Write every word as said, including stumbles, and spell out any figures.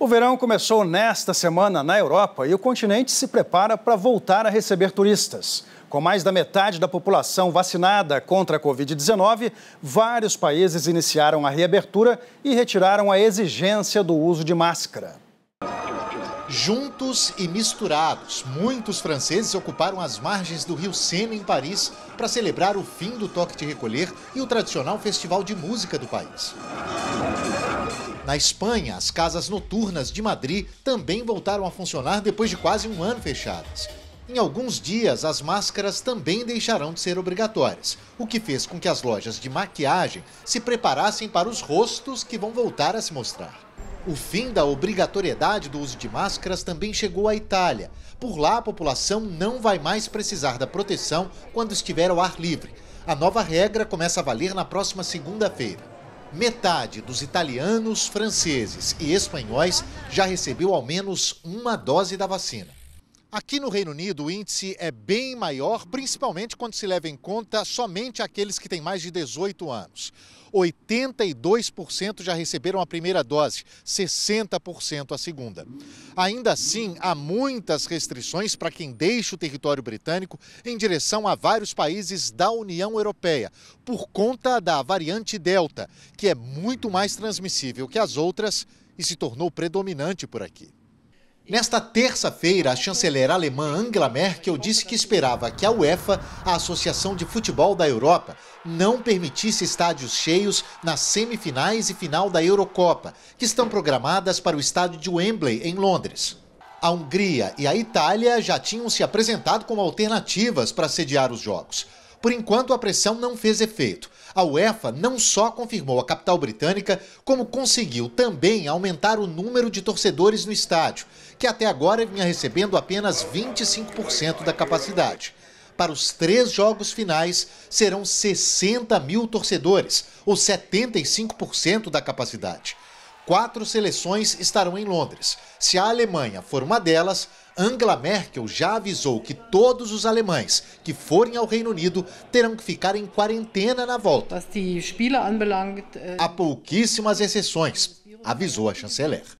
O verão começou nesta semana na Europa e o continente se prepara para voltar a receber turistas. Com mais da metade da população vacinada contra a covid dezenove, vários países iniciaram a reabertura e retiraram a exigência do uso de máscara. Juntos e misturados, muitos franceses ocuparam as margens do rio Sena, em Paris, para celebrar o fim do toque de recolher e o tradicional festival de música do país. Na Espanha, as casas noturnas de Madrid também voltaram a funcionar depois de quase um ano fechadas. Em alguns dias, as máscaras também deixarão de ser obrigatórias, o que fez com que as lojas de maquiagem se preparassem para os rostos que vão voltar a se mostrar. O fim da obrigatoriedade do uso de máscaras também chegou à Itália. Por lá, a população não vai mais precisar da proteção quando estiver ao ar livre. A nova regra começa a valer na próxima segunda-feira. Metade dos italianos, franceses e espanhóis já recebeu ao menos uma dose da vacina. Aqui no Reino Unido, o índice é bem maior, principalmente quando se leva em conta somente aqueles que têm mais de dezoito anos. oitenta e dois por cento já receberam a primeira dose, sessenta por cento a segunda. Ainda assim, há muitas restrições para quem deixa o território britânico em direção a vários países da União Europeia, por conta da variante Delta, que é muito mais transmissível que as outras e se tornou predominante por aqui. Nesta terça-feira, a chanceler alemã Angela Merkel disse que esperava que a UEFA, a Associação de Futebol da Europa, não permitisse estádios cheios nas semifinais e final da Eurocopa, que estão programadas para o estádio de Wembley, em Londres. A Hungria e a Itália já tinham se apresentado como alternativas para sediar os jogos. Por enquanto, a pressão não fez efeito. A UEFA não só confirmou a capital britânica, como conseguiu também aumentar o número de torcedores no estádio, que até agora vinha recebendo apenas vinte e cinco por cento da capacidade. Para os três jogos finais, serão sessenta mil torcedores, ou setenta e cinco por cento da capacidade. Quatro seleções estarão em Londres. Se a Alemanha for uma delas, Angela Merkel já avisou que todos os alemães que forem ao Reino Unido terão que ficar em quarentena na volta. Há pouquíssimas exceções, avisou a chanceler.